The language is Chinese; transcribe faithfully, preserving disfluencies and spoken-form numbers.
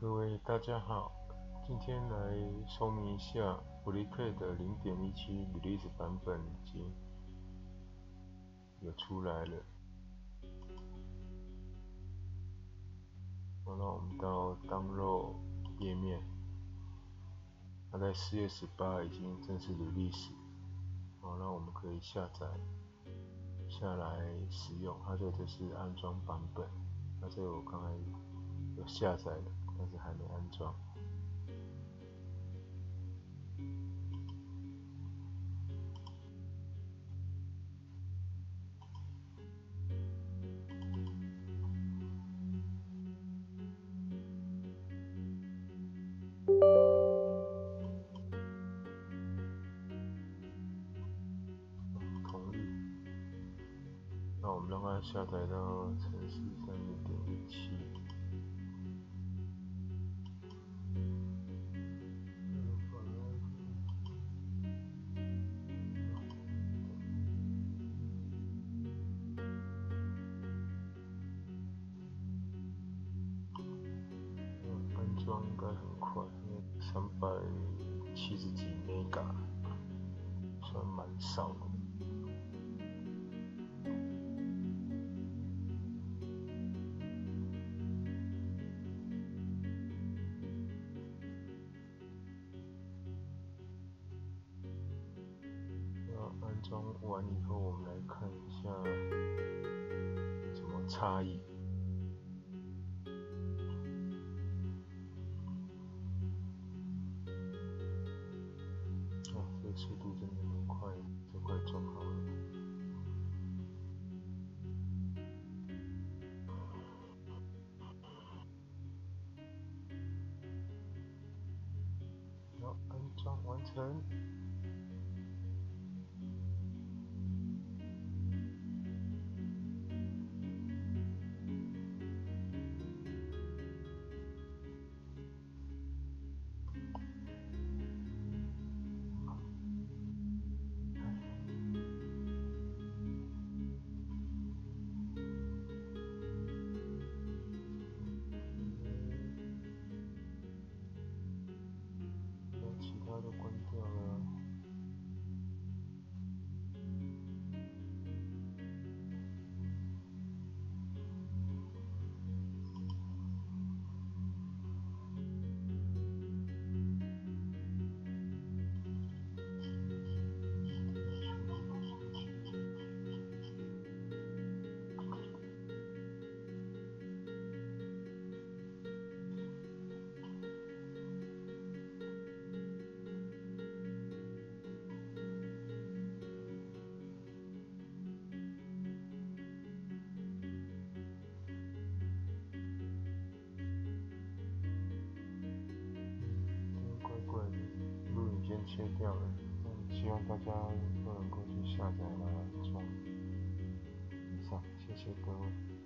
各位大家好，今天来说明一下 FreeCAD 的 零点一七 release 版本已经有出来了。好，那我们到 Download 页面，它在四月十八已经正式 release。好，那我们可以下载下来使用。它这个是安装版本，那这个我刚才有下载的。 但是还没安装。同意。那我们让它下载到程式 三点一七。 应该很快，因为三百七十几 mega 算蛮少的。那安装完以后，我们来看一下有什么差异。 速度真的蛮快，这快装好了。好，安装完成。切掉了，那希望大家都能够去下载来装。以上，谢谢各位。